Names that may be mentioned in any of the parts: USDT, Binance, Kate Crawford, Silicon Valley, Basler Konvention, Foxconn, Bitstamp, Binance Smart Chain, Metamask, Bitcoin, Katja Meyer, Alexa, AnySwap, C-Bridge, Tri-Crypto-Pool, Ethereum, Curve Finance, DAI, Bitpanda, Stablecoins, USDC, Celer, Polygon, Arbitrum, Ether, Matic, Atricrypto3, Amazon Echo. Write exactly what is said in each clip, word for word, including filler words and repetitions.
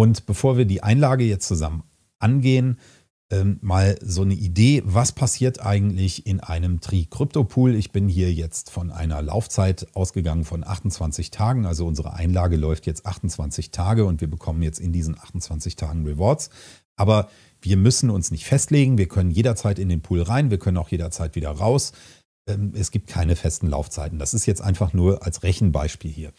Und bevor wir die Einlage jetzt zusammen angehen, ähm, mal so eine Idee, was passiert eigentlich in einem Tri-Crypto-Pool? Ich bin hier jetzt von einer Laufzeit ausgegangen von achtundzwanzig Tagen. Also unsere Einlage läuft jetzt achtundzwanzig Tage und wir bekommen jetzt in diesen achtundzwanzig Tagen Rewards. Aber wir müssen uns nicht festlegen. Wir können jederzeit in den Pool rein. Wir können auch jederzeit wieder raus. Es gibt keine festen Laufzeiten. Das ist jetzt einfach nur als Rechenbeispiel hier.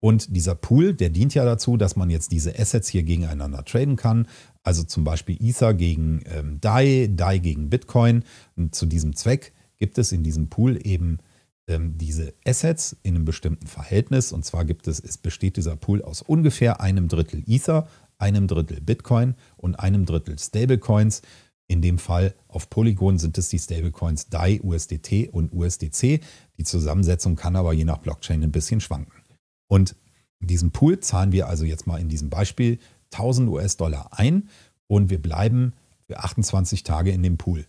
Und dieser Pool, der dient ja dazu, dass man jetzt diese Assets hier gegeneinander traden kann. Also zum Beispiel Ether gegen ähm, D A I, D A I gegen Bitcoin. Und zu diesem Zweck gibt es in diesem Pool eben ähm, diese Assets in einem bestimmten Verhältnis. Und zwar gibt es, es besteht dieser Pool aus ungefähr einem Drittel Ether, einem Drittel Bitcoin und einem Drittel Stablecoins. In dem Fall auf Polygon sind es die Stablecoins D A I, U S D T und U S D C. Die Zusammensetzung kann aber je nach Blockchain ein bisschen schwanken. Und diesen Pool zahlen wir also jetzt mal in diesem Beispiel tausend US-Dollar ein und wir bleiben für achtundzwanzig Tage in dem Pool.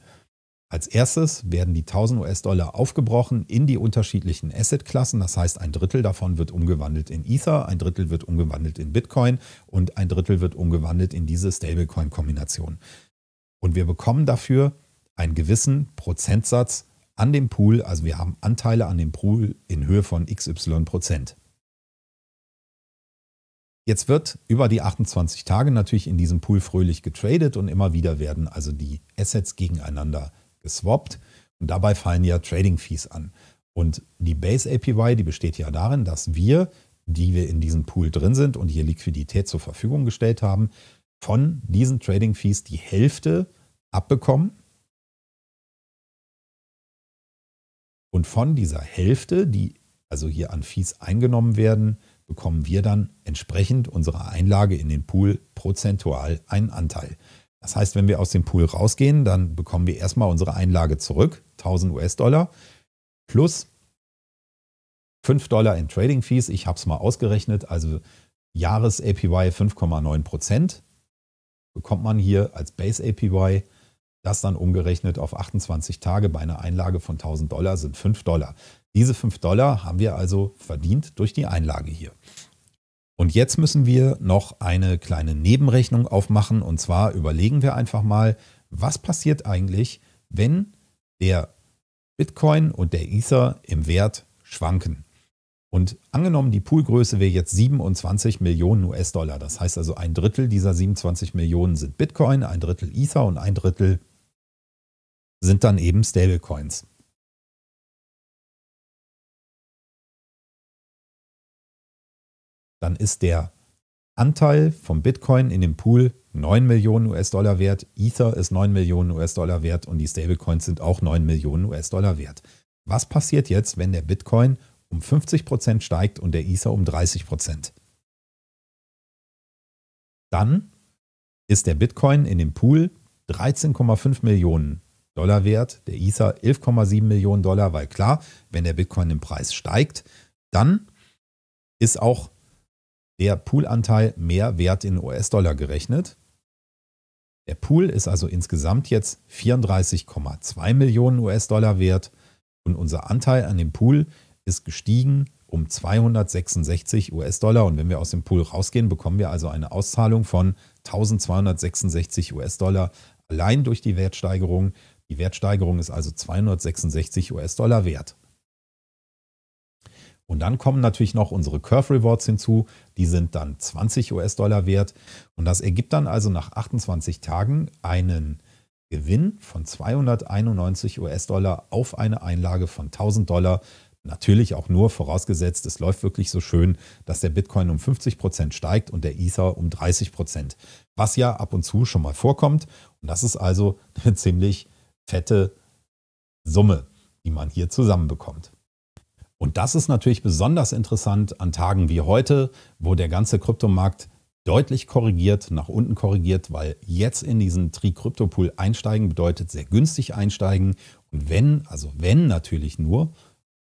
Als erstes werden die tausend US-Dollar aufgebrochen in die unterschiedlichen Asset-Klassen. Das heißt, ein Drittel davon wird umgewandelt in Ether, ein Drittel wird umgewandelt in Bitcoin und ein Drittel wird umgewandelt in diese Stablecoin-Kombination. Und wir bekommen dafür einen gewissen Prozentsatz an dem Pool. Also wir haben Anteile an dem Pool in Höhe von xy Prozent. Jetzt wird über die achtundzwanzig Tage natürlich in diesem Pool fröhlich getradet und immer wieder werden also die Assets gegeneinander geswappt. Und dabei fallen ja Trading Fees an. Und die Base A P Y, die besteht ja darin, dass wir, die wir in diesem Pool drin sind und hier Liquidität zur Verfügung gestellt haben, von diesen Trading Fees die Hälfte abbekommen. Und von dieser Hälfte, die also hier an Fees eingenommen werden, bekommen wir dann entsprechend unserer Einlage in den Pool prozentual einen Anteil. Das heißt, wenn wir aus dem Pool rausgehen, dann bekommen wir erstmal unsere Einlage zurück, tausend US-Dollar, plus fünf Dollar in Trading Fees. Ich habe es mal ausgerechnet, also Jahres-A P Y fünf Komma neun Prozent bekommt man hier als Base-A P Y. Das dann umgerechnet auf achtundzwanzig Tage bei einer Einlage von tausend Dollar sind fünf Dollar. Diese fünf Dollar haben wir also verdient durch die Einlage hier. Und jetzt müssen wir noch eine kleine Nebenrechnung aufmachen. Und zwar überlegen wir einfach mal, was passiert eigentlich, wenn der Bitcoin und der Ether im Wert schwanken. Und angenommen, die Poolgröße wäre jetzt siebenundzwanzig Millionen US-Dollar. Das heißt also, ein Drittel dieser siebenundzwanzig Millionen sind Bitcoin, ein Drittel Ether und ein Drittel sind dann eben Stablecoins. Dann ist der Anteil vom Bitcoin in dem Pool neun Millionen US-Dollar wert, Ether ist neun Millionen US-Dollar wert und die Stablecoins sind auch neun Millionen US-Dollar wert. Was passiert jetzt, wenn der Bitcoin um fünfzig Prozent steigt und der Ether um dreißig Prozent? Dann ist der Bitcoin in dem Pool dreizehn Komma fünf Millionen Dollar wert, der Ether elf Komma sieben Millionen Dollar, weil klar, wenn der Bitcoin im Preis steigt, dann ist auch der Poolanteil mehr wert in U S-Dollar gerechnet. Der Pool ist also insgesamt jetzt vierunddreißig Komma zwei Millionen US-Dollar wert und unser Anteil an dem Pool ist gestiegen um zweihundertsechsundsechzig US-Dollar. Und wenn wir aus dem Pool rausgehen, bekommen wir also eine Auszahlung von eintausendzweihundertsechsundsechzig US-Dollar allein durch die Wertsteigerung. Die Wertsteigerung ist also zweihundertsechsundsechzig US-Dollar wert. Und dann kommen natürlich noch unsere Curve Rewards hinzu. Die sind dann zwanzig US-Dollar wert. Und das ergibt dann also nach achtundzwanzig Tagen einen Gewinn von zweihunderteinundneunzig US-Dollar auf eine Einlage von tausend Dollar. Natürlich auch nur vorausgesetzt, es läuft wirklich so schön, dass der Bitcoin um fünfzig Prozent steigt und der Ether um dreißig Prozent, was ja ab und zu schon mal vorkommt. Und das ist also eine ziemlich fette Summe, die man hier zusammenbekommt. Und das ist natürlich besonders interessant an Tagen wie heute, wo der ganze Kryptomarkt deutlich korrigiert, nach unten korrigiert, weil jetzt in diesen Tri-Crypto-Pool einsteigen bedeutet sehr günstig einsteigen. Und wenn, also wenn natürlich nur,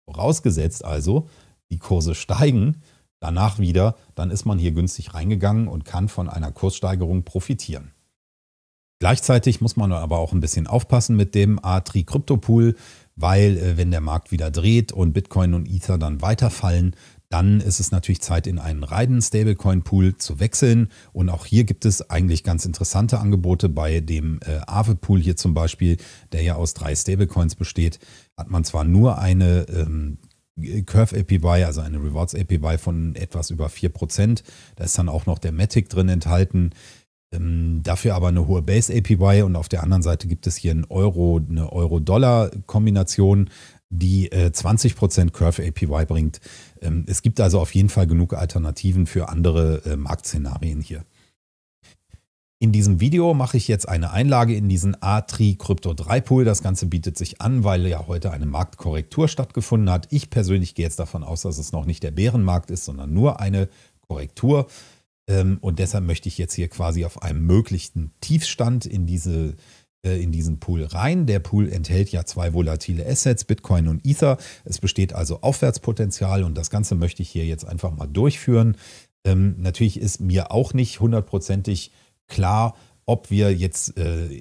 vorausgesetzt also, die Kurse steigen, danach wieder, dann ist man hier günstig reingegangen und kann von einer Kurssteigerung profitieren. Gleichzeitig muss man aber auch ein bisschen aufpassen mit dem Atricrypto-Pool, weil wenn der Markt wieder dreht und Bitcoin und Ether dann weiterfallen, dann ist es natürlich Zeit, in einen reinen Stablecoin-Pool zu wechseln. Und auch hier gibt es eigentlich ganz interessante Angebote. Bei dem äh, Aave-Pool hier zum Beispiel, der ja aus drei Stablecoins besteht, hat man zwar nur eine ähm, Curve A P Y, also eine Rewards A P Y von etwas über vier Prozent. Da ist dann auch noch der Matic drin enthalten. Dafür aber eine hohe Base A P Y, und auf der anderen Seite gibt es hier einen Euro, eine Euro-Dollar-Kombination, die zwanzig Prozent Curve A P Y bringt. Es gibt also auf jeden Fall genug Alternativen für andere Marktszenarien hier. In diesem Video mache ich jetzt eine Einlage in diesen Atricrypto drei Pool. Das Ganze bietet sich an, weil ja heute eine Marktkorrektur stattgefunden hat. Ich persönlich gehe jetzt davon aus, dass es noch nicht der Bärenmarkt ist, sondern nur eine Korrektur. Und deshalb möchte ich jetzt hier quasi auf einem möglichen Tiefstand in, diese, in diesen Pool rein. Der Pool enthält ja zwei volatile Assets, Bitcoin und Ether. Es besteht also Aufwärtspotenzial, und das Ganze möchte ich hier jetzt einfach mal durchführen. Natürlich ist mir auch nicht hundertprozentig klar, ob wir jetzt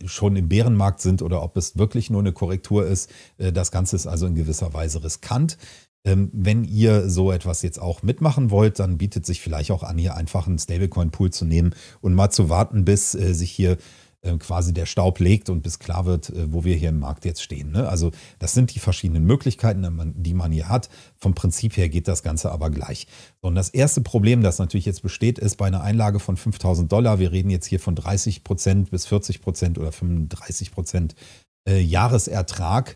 schon im Bärenmarkt sind oder ob es wirklich nur eine Korrektur ist. Das Ganze ist also in gewisser Weise riskant. Wenn ihr so etwas jetzt auch mitmachen wollt, dann bietet sich vielleicht auch an, hier einfach einen Stablecoin-Pool zu nehmen und mal zu warten, bis sich hier quasi der Staub legt und bis klar wird, wo wir hier im Markt jetzt stehen. Also das sind die verschiedenen Möglichkeiten, die man hier hat. Vom Prinzip her geht das Ganze aber gleich. Und das erste Problem, das natürlich jetzt besteht, ist bei einer Einlage von fünftausend Dollar. Wir reden jetzt hier von dreißig Prozent bis vierzig Prozent oder fünfunddreißig Prozent Jahresertrag.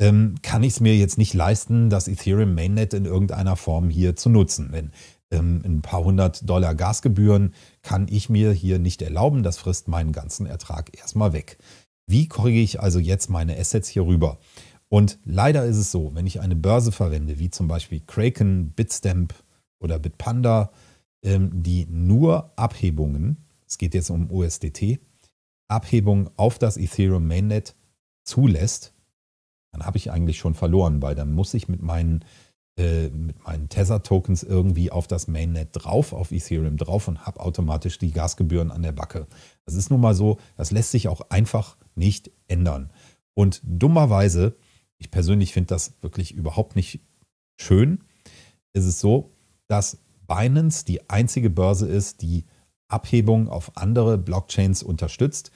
Kann ich es mir jetzt nicht leisten, das Ethereum Mainnet in irgendeiner Form hier zu nutzen. Denn ähm, ein paar hundert Dollar Gasgebühren kann ich mir hier nicht erlauben. Das frisst meinen ganzen Ertrag erstmal weg. Wie korrigiere ich also jetzt meine Assets hier rüber? Und leider ist es so, wenn ich eine Börse verwende, wie zum Beispiel Kraken, Bitstamp oder Bitpanda, ähm, die nur Abhebungen, es geht jetzt um U S D T, Abhebungen auf das Ethereum Mainnet zulässt, dann habe ich eigentlich schon verloren, weil dann muss ich mit meinen, äh, mit meinen Tether-Tokens irgendwie auf das Mainnet drauf, auf Ethereum drauf, und habe automatisch die Gasgebühren an der Backe. Das ist nun mal so, das lässt sich auch einfach nicht ändern. Und dummerweise, ich persönlich finde das wirklich überhaupt nicht schön, ist es so, dass Binance die einzige Börse ist, die Abhebung auf andere Blockchains unterstützt.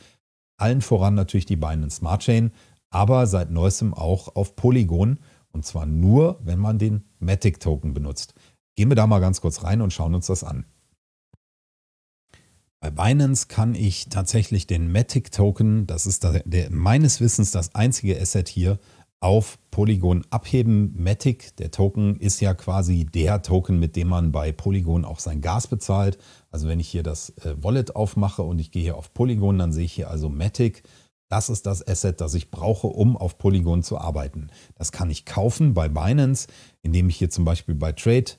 Allen voran natürlich die Binance Smart Chain, aber seit neuestem auch auf Polygon, und zwar nur, wenn man den Matic-Token benutzt. Gehen wir da mal ganz kurz rein und schauen uns das an. Bei Binance kann ich tatsächlich den Matic-Token, das ist der, der, meines Wissens das einzige Asset hier, auf Polygon abheben. Matic, der Token, ist ja quasi der Token, mit dem man bei Polygon auch sein Gas bezahlt. Also wenn ich hier das Wallet aufmache und ich gehe hier auf Polygon, dann sehe ich hier also Matic. Das ist das Asset, das ich brauche, um auf Polygon zu arbeiten. Das kann ich kaufen bei Binance, indem ich hier zum Beispiel bei Trade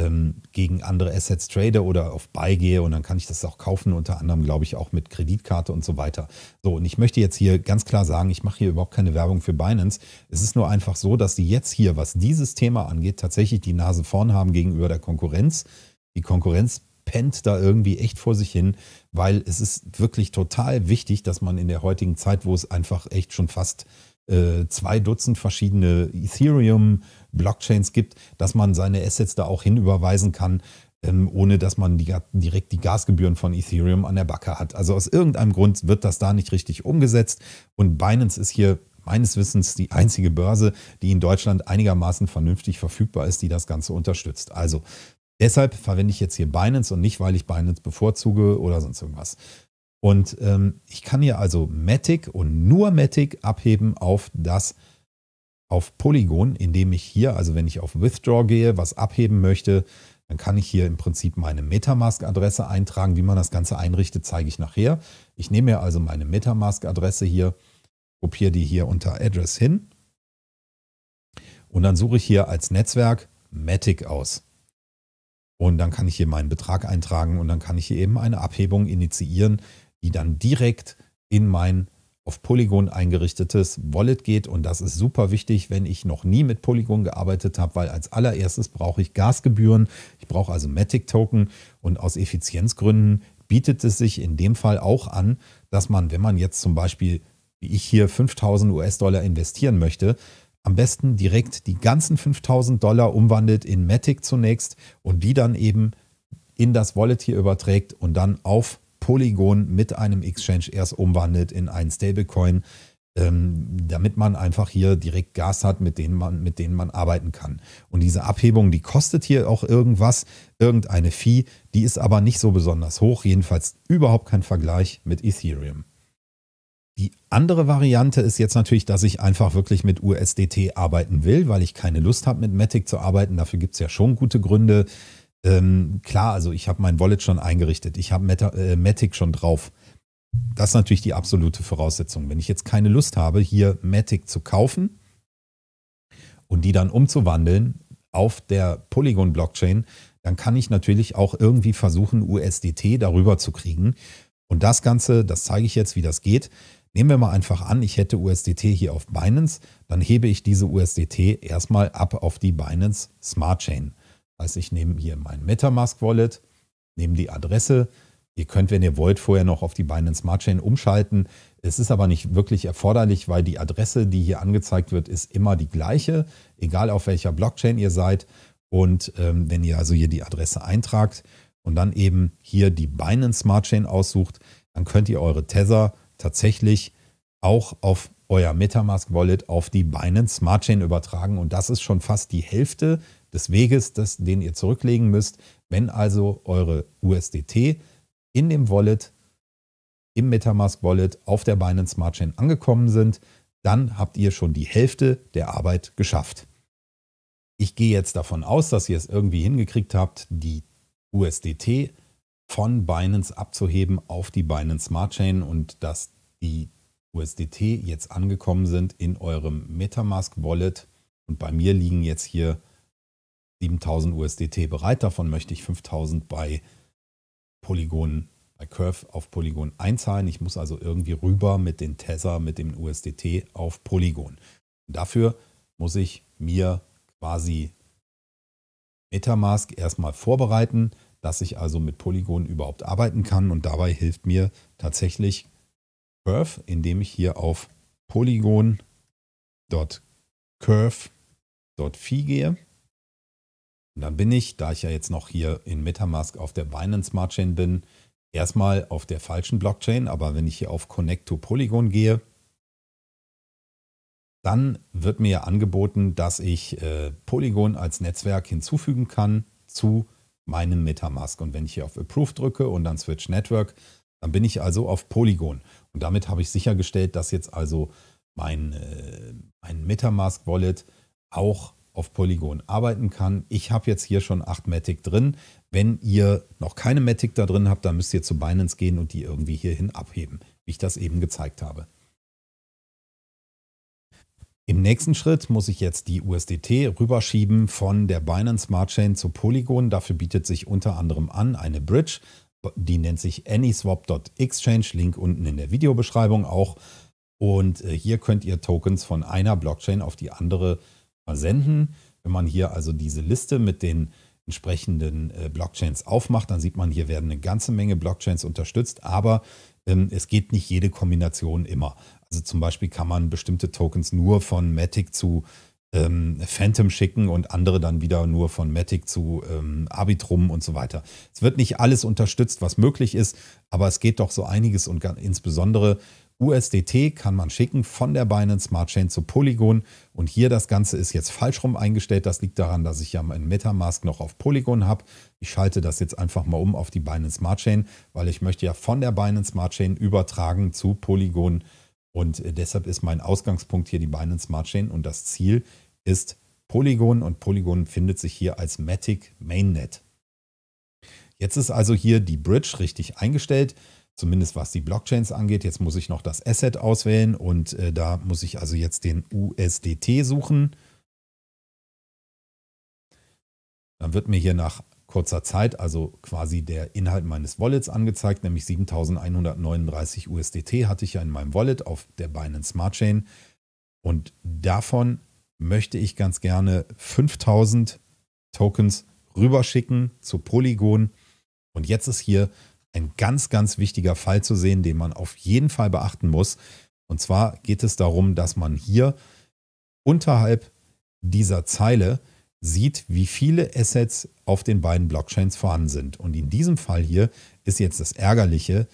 ähm, gegen andere Assets trade oder auf Buy gehe, und dann kann ich das auch kaufen, unter anderem, glaube ich, auch mit Kreditkarte und so weiter. So, und ich möchte jetzt hier ganz klar sagen, ich mache hier überhaupt keine Werbung für Binance. Es ist nur einfach so, dass die jetzt hier, was dieses Thema angeht, tatsächlich die Nase vorn haben gegenüber der Konkurrenz. Die Konkurrenz pennt da irgendwie echt vor sich hin, weil es ist wirklich total wichtig, dass man in der heutigen Zeit, wo es einfach echt schon fast äh, zwei Dutzend verschiedene Ethereum-Blockchains gibt, dass man seine Assets da auch hinüberweisen kann, ähm, ohne dass man die, direkt die Gasgebühren von Ethereum an der Backe hat. Also aus irgendeinem Grund wird das da nicht richtig umgesetzt, und Binance ist hier meines Wissens die einzige Börse, die in Deutschland einigermaßen vernünftig verfügbar ist, die das Ganze unterstützt. Also deshalb verwende ich jetzt hier Binance und nicht, weil ich Binance bevorzuge oder sonst irgendwas. Und ähm, ich kann hier also Matic und nur Matic abheben auf das, auf Polygon, indem ich hier, also wenn ich auf Withdraw gehe, was abheben möchte, dann kann ich hier im Prinzip meine Metamask-Adresse eintragen. Wie man das Ganze einrichtet, zeige ich nachher. Ich nehme mir also meine Metamask-Adresse hier, kopiere die hier unter Address hin, und dann suche ich hier als Netzwerk Matic aus. Und dann kann ich hier meinen Betrag eintragen, und dann kann ich hier eben eine Abhebung initiieren, die dann direkt in mein auf Polygon eingerichtetes Wallet geht. Und das ist super wichtig, wenn ich noch nie mit Polygon gearbeitet habe, weil als allererstes brauche ich Gasgebühren. Ich brauche also Matic-Token, und aus Effizienzgründen bietet es sich in dem Fall auch an, dass man, wenn man jetzt zum Beispiel, wie ich hier, fünftausend U S-Dollar investieren möchte, am besten direkt die ganzen fünftausend Dollar umwandelt in Matic zunächst und die dann eben in das Wallet hier überträgt und dann auf Polygon mit einem Exchange erst umwandelt in einen Stablecoin, damit man einfach hier direkt Gas hat, mit denen man, mit denen man arbeiten kann. Und diese Abhebung, die kostet hier auch irgendwas, irgendeine Fee, die ist aber nicht so besonders hoch, jedenfalls überhaupt kein Vergleich mit Ethereum. Die andere Variante ist jetzt natürlich, dass ich einfach wirklich mit U S D T arbeiten will, weil ich keine Lust habe, mit Matic zu arbeiten. Dafür gibt es ja schon gute Gründe. Ähm, klar, also ich habe mein Wallet schon eingerichtet. Ich habe äh, Matic schon drauf. Das ist natürlich die absolute Voraussetzung. Wenn ich jetzt keine Lust habe, hier Matic zu kaufen und die dann umzuwandeln auf der Polygon-Blockchain, dann kann ich natürlich auch irgendwie versuchen, U S D T darüber zu kriegen. Und das Ganze, das zeige ich jetzt, wie das geht. Nehmen wir mal einfach an, ich hätte U S D T hier auf Binance, dann hebe ich diese U S D T erstmal ab auf die Binance Smart Chain. Das heißt, ich nehme hier mein Metamask Wallet, nehme die Adresse. Ihr könnt, wenn ihr wollt, vorher noch auf die Binance Smart Chain umschalten. Es ist aber nicht wirklich erforderlich, weil die Adresse, die hier angezeigt wird, ist immer die gleiche, egal auf welcher Blockchain ihr seid. Und ähm, wenn ihr also hier die Adresse eintragt und dann eben hier die Binance Smart Chain aussucht, dann könnt ihr eure Tether tatsächlich auch auf euer Metamask Wallet auf die Binance Smart Chain übertragen. Und das ist schon fast die Hälfte des Weges, das, den ihr zurücklegen müsst. Wenn also eure U S D T in dem Wallet, im Metamask Wallet auf der Binance Smart Chain angekommen sind, dann habt ihr schon die Hälfte der Arbeit geschafft. Ich gehe jetzt davon aus, dass ihr es irgendwie hingekriegt habt, die U S D T von Binance abzuheben auf die Binance Smart Chain und dass die U S D T jetzt angekommen sind in eurem Metamask Wallet. Und bei mir liegen jetzt hier siebentausend U S D T bereit. Davon möchte ich fünftausend bei Polygon, bei Curve auf Polygon einzahlen. Ich muss also irgendwie rüber mit den Tether, mit dem U S D T auf Polygon. Und dafür muss ich mir quasi Metamask erstmal vorbereiten, dass ich also mit Polygon überhaupt arbeiten kann, und dabei hilft mir tatsächlich Curve, indem ich hier auf polygon Punkt curve Punkt f i gehe. Und dann bin ich, da ich ja jetzt noch hier in Metamask auf der Binance Smart Chain bin, erstmal auf der falschen Blockchain, aber wenn ich hier auf Connect to Polygon gehe, dann wird mir angeboten, dass ich äh, Polygon als Netzwerk hinzufügen kann zu meinem Metamask. Und wenn ich hier auf Approve drücke und dann Switch Network, dann bin ich also auf Polygon. Und damit habe ich sichergestellt, dass jetzt also mein, äh, mein Metamask Wallet auch auf Polygon arbeiten kann. Ich habe jetzt hier schon acht Matic drin. Wenn ihr noch keine Matic da drin habt, dann müsst ihr zu Binance gehen und die irgendwie hierhin abheben, wie ich das eben gezeigt habe. Im nächsten Schritt muss ich jetzt die U S D T rüberschieben von der Binance Smart Chain zu Polygon. Dafür bietet sich unter anderem an eine Bridge, die nennt sich AnySwap.Exchange, Link unten in der Videobeschreibung auch. Und hier könnt ihr Tokens von einer Blockchain auf die andere versenden. Wenn man hier also diese Liste mit den entsprechenden Blockchains aufmacht, dann sieht man, hier werden eine ganze Menge Blockchains unterstützt, aber es geht nicht jede Kombination immer. Also zum Beispiel kann man bestimmte Tokens nur von Matic zu ähm, Phantom schicken und andere dann wieder nur von Matic zu ähm, Arbitrum und so weiter. Es wird nicht alles unterstützt, was möglich ist, aber es geht doch so einiges, und insbesondere U S D T kann man schicken von der Binance Smart Chain zu Polygon, und hier das Ganze ist jetzt falsch rum eingestellt. Das liegt daran, dass ich ja mein Metamask noch auf Polygon habe. Ich schalte das jetzt einfach mal um auf die Binance Smart Chain, weil ich möchte ja von der Binance Smart Chain übertragen zu Polygon. Und deshalb ist mein Ausgangspunkt hier die Binance Smart Chain und das Ziel ist Polygon, und Polygon findet sich hier als Matic Mainnet. Jetzt ist also hier die Bridge richtig eingestellt, zumindest was die Blockchains angeht. Jetzt muss ich noch das Asset auswählen und äh, da muss ich also jetzt den U S D T suchen. Dann wird mir hier nach kurzer Zeit also quasi der Inhalt meines Wallets angezeigt, nämlich siebentausendeinhundertneununddreißig U S D T hatte ich ja in meinem Wallet auf der Binance Smart Chain, und davon möchte ich ganz gerne fünftausend Tokens rüberschicken zu Polygon. Und jetzt ist hier ein ganz, ganz wichtiger Fall zu sehen, den man auf jeden Fall beachten muss. Und zwar geht es darum, dass man hier unterhalb dieser Zeile sieht, wie viele Assets auf den beiden Blockchains vorhanden sind. Und in diesem Fall hier ist jetzt das Ärgerliche,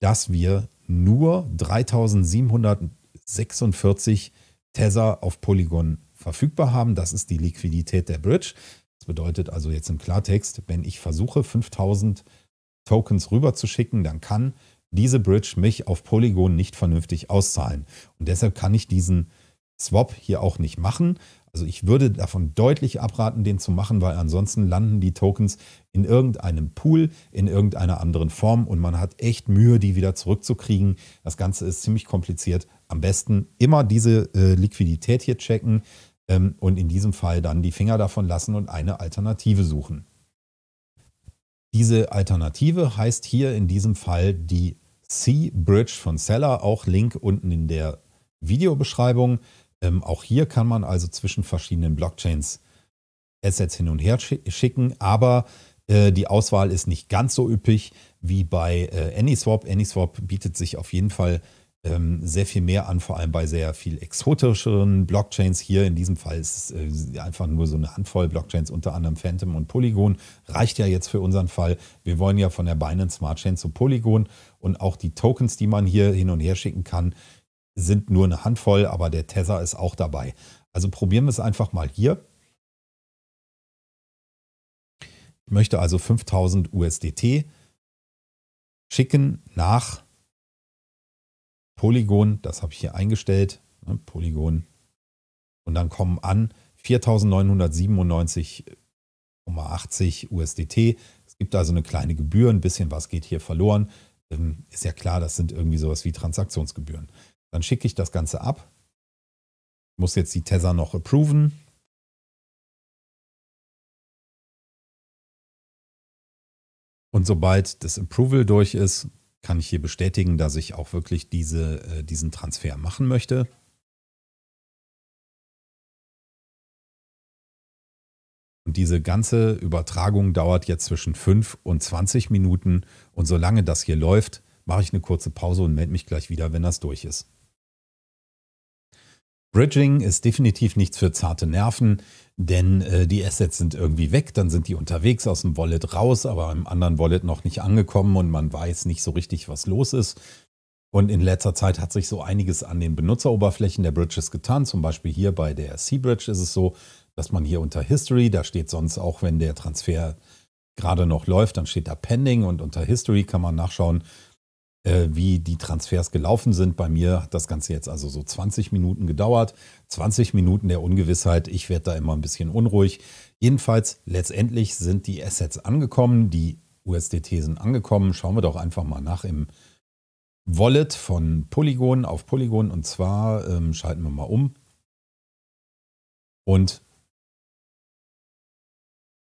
dass wir nur dreitausendsiebenhundertsechsundvierzig Tether auf Polygon verfügbar haben. Das ist die Liquidität der Bridge. Das bedeutet also jetzt im Klartext, wenn ich versuche, fünftausend Tokens rüberzuschicken, dann kann diese Bridge mich auf Polygon nicht vernünftig auszahlen. Und deshalb kann ich diesen Swap hier auch nicht machen. Also ich würde davon deutlich abraten, den zu machen, weil ansonsten landen die Tokens in irgendeinem Pool, in irgendeiner anderen Form und man hat echt Mühe, die wieder zurückzukriegen. Das Ganze ist ziemlich kompliziert. Am besten immer diese äh, Liquidität hier checken ähm, und in diesem Fall dann die Finger davon lassen und eine Alternative suchen. Diese Alternative heißt hier in diesem Fall die C-Bridge von Celer, auch Link unten in der Videobeschreibung. Ähm, auch hier kann man also zwischen verschiedenen Blockchains Assets hin und her schicken, aber äh, die Auswahl ist nicht ganz so üppig wie bei äh, AnySwap. AnySwap bietet sich auf jeden Fall ähm, sehr viel mehr an, vor allem bei sehr viel exotischeren Blockchains. Hier in diesem Fall ist es äh, einfach nur so eine Handvoll Blockchains, unter anderem Phantom und Polygon. Reicht ja jetzt für unseren Fall. Wir wollen ja von der Binance Smart Chain zu Polygon und auch die Tokens, die man hier hin und her schicken kann, sind nur eine Handvoll, aber der Tether ist auch dabei. Also probieren wir es einfach mal hier. Ich möchte also fünftausend U S D T schicken nach Polygon. Das habe ich hier eingestellt. Polygon. Und dann kommen an viertausendneunhundertsiebenundneunzig Komma achtzig U S D T. Es gibt also eine kleine Gebühr. Ein bisschen was geht hier verloren. Ist ja klar, das sind irgendwie sowas wie Transaktionsgebühren. Dann schicke ich das Ganze ab. Ich muss jetzt die Tether noch approven. Und sobald das Approval durch ist, kann ich hier bestätigen, dass ich auch wirklich diese, äh, diesen Transfer machen möchte. Und diese ganze Übertragung dauert jetzt zwischen fünf und zwanzig Minuten. Und solange das hier läuft, mache ich eine kurze Pause und melde mich gleich wieder, wenn das durch ist. Bridging ist definitiv nichts für zarte Nerven, denn äh, die Assets sind irgendwie weg, dann sind die unterwegs aus dem Wallet raus, aber im anderen Wallet noch nicht angekommen und man weiß nicht so richtig, was los ist. Und in letzter Zeit hat sich so einiges an den Benutzeroberflächen der Bridges getan. Zum Beispiel hier bei der C-Bridge ist es so, dass man hier unter History, da steht sonst auch, wenn der Transfer gerade noch läuft, dann steht da Pending und unter History kann man nachschauen, wie die Transfers gelaufen sind. Bei mir hat das Ganze jetzt also so zwanzig Minuten gedauert. zwanzig Minuten der Ungewissheit. Ich werde da immer ein bisschen unruhig. Jedenfalls, letztendlich sind die Assets angekommen. Die U S D T sind angekommen. Schauen wir doch einfach mal nach im Wallet von Polygon auf Polygon. Und zwar ähm, schalten wir mal um. Und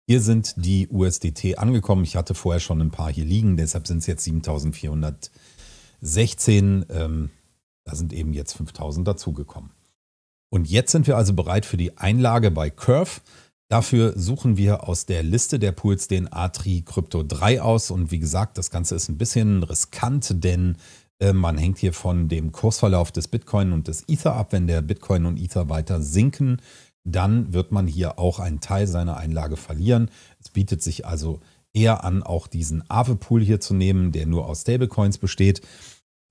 hier sind die U S D T angekommen. Ich hatte vorher schon ein paar hier liegen, deshalb sind es jetzt siebentausendvierhundertsechzehn. Ähm, da sind eben jetzt fünftausend dazugekommen. Und jetzt sind wir also bereit für die Einlage bei Curve. Dafür suchen wir aus der Liste der Pools den Atricrypto drei aus. Und wie gesagt, das Ganze ist ein bisschen riskant, denn äh, man hängt hier von dem Kursverlauf des Bitcoin und des Ether ab. Wenn der Bitcoin und Ether weiter sinken, dann wird man hier auch einen Teil seiner Einlage verlieren. Es bietet sich also eher an, auch diesen Aave-Pool hier zu nehmen, der nur aus Stablecoins besteht.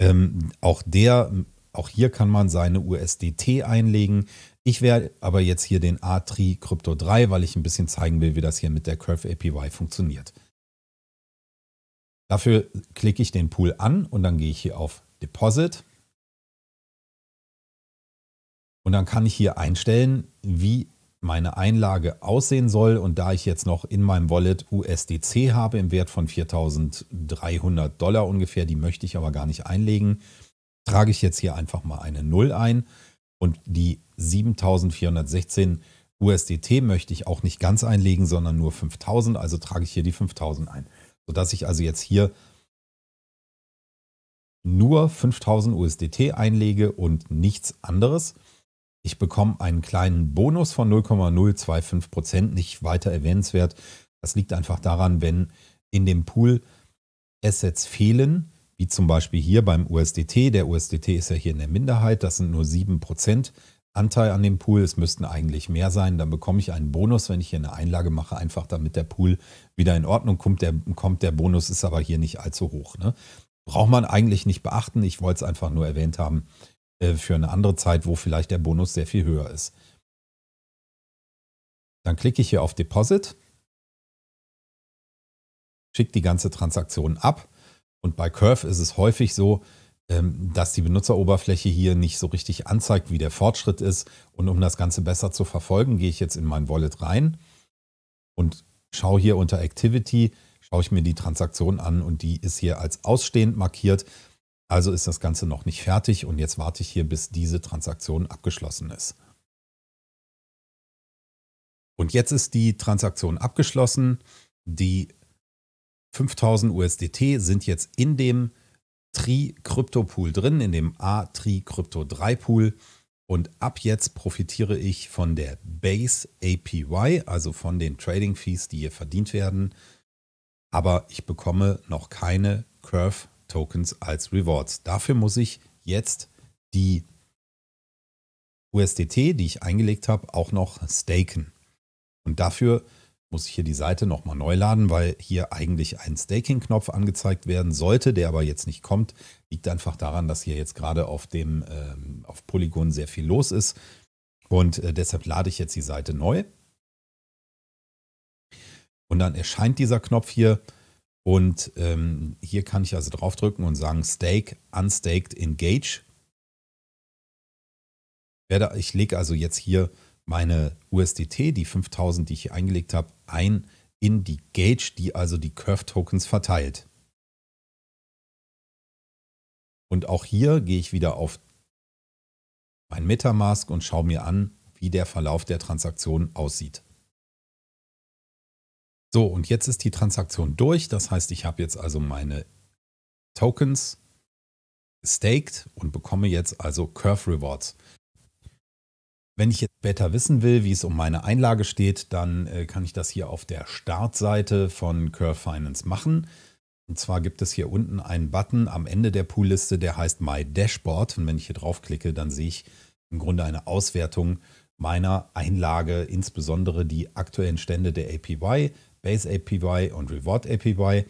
Ähm, auch, der, auch hier kann man seine U S D T einlegen. Ich werde aber jetzt hier den Atricrypto drei, weil ich ein bisschen zeigen will, wie das hier mit der Curve A P Y funktioniert. Dafür klicke ich den Pool an und dann gehe ich hier auf Deposit. Und dann kann ich hier einstellen, wie meine Einlage aussehen soll. Und da ich jetzt noch in meinem Wallet U S D C habe im Wert von viertausenddreihundert Dollar ungefähr, die möchte ich aber gar nicht einlegen, trage ich jetzt hier einfach mal eine Null ein. Und die siebentausendvierhundertsechzehn U S D T möchte ich auch nicht ganz einlegen, sondern nur fünftausend. Also trage ich hier die fünftausend ein, sodass ich also jetzt hier nur fünftausend U S D T einlege und nichts anderes. Ich bekomme einen kleinen Bonus von null Komma null zwei fünf Prozent, nicht weiter erwähnenswert. Das liegt einfach daran, wenn in dem Pool Assets fehlen, wie zum Beispiel hier beim U S D T. Der U S D T ist ja hier in der Minderheit, das sind nur sieben Prozent. Anteil an dem Pool. Es müssten eigentlich mehr sein. Dann bekomme ich einen Bonus, wenn ich hier eine Einlage mache, einfach damit der Pool wieder in Ordnung kommt. Der, kommt. der Bonus ist aber hier nicht allzu hoch. Ne? Braucht man eigentlich nicht beachten. Ich wollte es einfach nur erwähnt haben äh, für eine andere Zeit, wo vielleicht der Bonus sehr viel höher ist. Dann klicke ich hier auf Deposit, schicke die ganze Transaktion ab. Und bei Curve ist es häufig so, dass die Benutzeroberfläche hier nicht so richtig anzeigt, wie der Fortschritt ist. Und um das Ganze besser zu verfolgen, gehe ich jetzt in mein Wallet rein und schaue hier unter Activity, schaue ich mir die Transaktion an und die ist hier als ausstehend markiert. Also ist das Ganze noch nicht fertig und jetzt warte ich hier, bis diese Transaktion abgeschlossen ist. Und jetzt ist die Transaktion abgeschlossen. Die fünftausend U S D T sind jetzt in dem Tri-Crypto-Pool drin, in dem Atricrypto drei Pool, und ab jetzt profitiere ich von der Base A P Y, also von den Trading Fees, die hier verdient werden, aber ich bekomme noch keine Curve Tokens als Rewards. Dafür muss ich jetzt die U S D T, die ich eingelegt habe, auch noch staken, und dafür muss ich hier die Seite nochmal neu laden, weil hier eigentlich ein Staking-Knopf angezeigt werden sollte, der aber jetzt nicht kommt. Liegt einfach daran, dass hier jetzt gerade auf dem ähm, auf Polygon sehr viel los ist. Und äh, deshalb lade ich jetzt die Seite neu. Und dann erscheint dieser Knopf hier. Und ähm, hier kann ich also draufdrücken und sagen Stake, Unstaked, Engage. Ich lege also jetzt hier meine U S D T, die fünftausend, die ich hier eingelegt habe, ein in die Gauge, die also die Curve-Tokens verteilt. Und auch hier gehe ich wieder auf mein Metamask und schaue mir an, wie der Verlauf der Transaktion aussieht. So, und jetzt ist die Transaktion durch. Das heißt, ich habe jetzt also meine Tokens gestaked und bekomme jetzt also Curve Rewards. Wenn ich jetzt besser wissen will, wie es um meine Einlage steht, dann äh, kann ich das hier auf der Startseite von Curve Finance machen. Und zwar gibt es hier unten einen Button am Ende der Poolliste, der heißt My Dashboard. Und wenn ich hier draufklicke, dann sehe ich im Grunde eine Auswertung meiner Einlage, insbesondere die aktuellen Stände der A P Y, Base A P Y und Reward A P Y.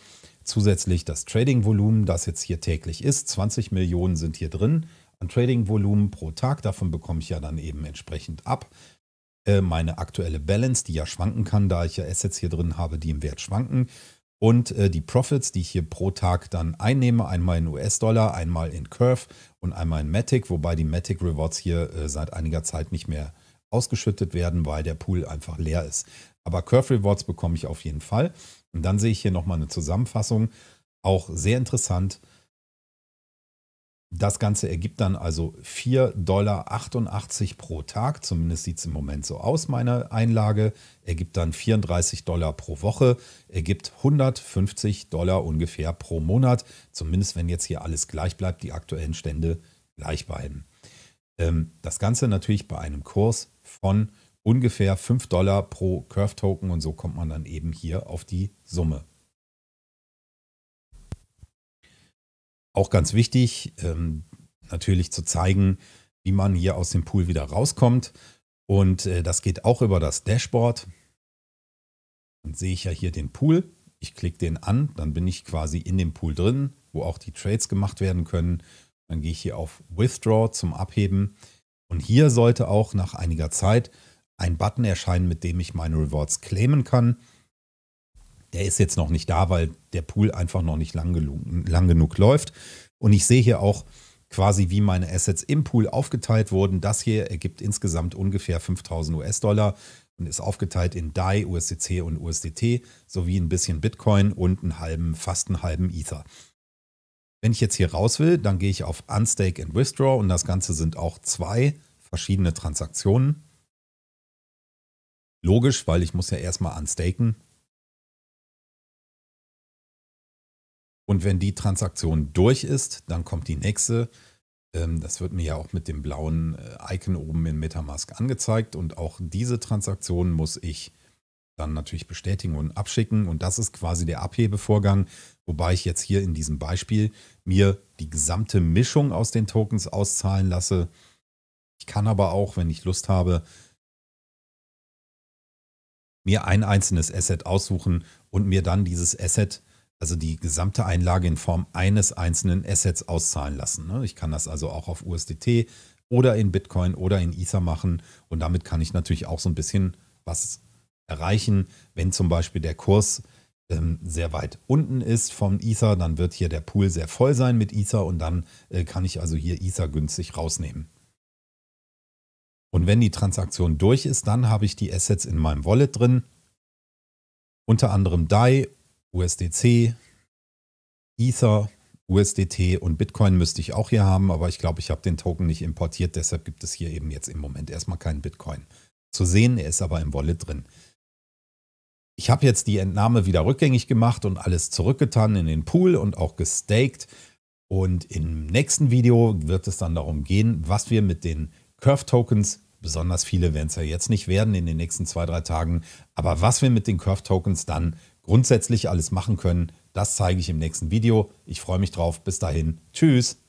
Zusätzlich das Trading-Volumen, das jetzt hier täglich ist. zwanzig Millionen sind hier drin. An Trading-Volumen pro Tag, davon bekomme ich ja dann eben entsprechend ab. Äh, meine aktuelle Balance, die ja schwanken kann, da ich ja Assets hier drin habe, die im Wert schwanken. Und äh, die Profits, die ich hier pro Tag dann einnehme, einmal in U S-Dollar, einmal in Curve und einmal in Matic, wobei die Matic Rewards hier äh, seit einiger Zeit nicht mehr ausgeschüttet werden, weil der Pool einfach leer ist. Aber Curve Rewards bekomme ich auf jeden Fall. Und dann sehe ich hier nochmal eine Zusammenfassung, auch sehr interessant. Das Ganze ergibt dann also vier Komma achtundachtzig Dollar pro Tag, zumindest sieht es im Moment so aus, meine Einlage. Ergibt dann vierunddreißig Dollar pro Woche, ergibt hundertfünfzig Dollar ungefähr pro Monat, zumindest wenn jetzt hier alles gleich bleibt, die aktuellen Stände gleich bleiben. Das Ganze natürlich bei einem Kurs von ungefähr fünf Dollar pro Curve-Token, und so kommt man dann eben hier auf die Summe. Auch ganz wichtig, natürlich zu zeigen, wie man hier aus dem Pool wieder rauskommt. Und das geht auch über das Dashboard. Dann sehe ich ja hier den Pool. Ich klicke den an, dann bin ich quasi in dem Pool drin, wo auch die Trades gemacht werden können. Dann gehe ich hier auf Withdraw zum Abheben. Und hier sollte auch nach einiger Zeit ein Button erscheinen, mit dem ich meine Rewards claimen kann. Der ist jetzt noch nicht da, weil der Pool einfach noch nicht lang genug, lang genug läuft. Und ich sehe hier auch quasi, wie meine Assets im Pool aufgeteilt wurden. Das hier ergibt insgesamt ungefähr fünftausend U S-Dollar und ist aufgeteilt in D A I, U S D C und U S D T sowie ein bisschen Bitcoin und einen halben, fast einen halben Ether. Wenn ich jetzt hier raus will, dann gehe ich auf Unstake and Withdraw, und das Ganze sind auch zwei verschiedene Transaktionen. Logisch, weil ich muss ja erstmal unstaken. Und wenn die Transaktion durch ist, dann kommt die nächste. Das wird mir ja auch mit dem blauen Icon oben in Metamask angezeigt. Und auch diese Transaktion muss ich dann natürlich bestätigen und abschicken. Und das ist quasi der Abhebevorgang, wobei ich jetzt hier in diesem Beispiel mir die gesamte Mischung aus den Tokens auszahlen lasse. Ich kann aber auch, wenn ich Lust habe, mir ein einzelnes Asset aussuchen und mir dann dieses Asset, also die gesamte Einlage in Form eines einzelnen Assets auszahlen lassen. Ich kann das also auch auf U S D T oder in Bitcoin oder in Ether machen und damit kann ich natürlich auch so ein bisschen was erreichen. Wenn zum Beispiel der Kurs sehr weit unten ist vom Ether, dann wird hier der Pool sehr voll sein mit Ether und dann kann ich also hier Ether günstig rausnehmen. Und wenn die Transaktion durch ist, dann habe ich die Assets in meinem Wallet drin. Unter anderem D A I, U S D C, Ether, U S D T und Bitcoin müsste ich auch hier haben, aber ich glaube, ich habe den Token nicht importiert, deshalb gibt es hier eben jetzt im Moment erstmal keinen Bitcoin zu sehen, er ist aber im Wallet drin. Ich habe jetzt die Entnahme wieder rückgängig gemacht und alles zurückgetan in den Pool und auch gestaked. Und im nächsten Video wird es dann darum gehen, was wir mit den Curve Tokens, besonders viele werden es ja jetzt nicht werden in den nächsten zwei, drei Tagen, aber was wir mit den Curve Tokens dann grundsätzlich alles machen können, das zeige ich im nächsten Video. Ich freue mich drauf. Bis dahin. Tschüss.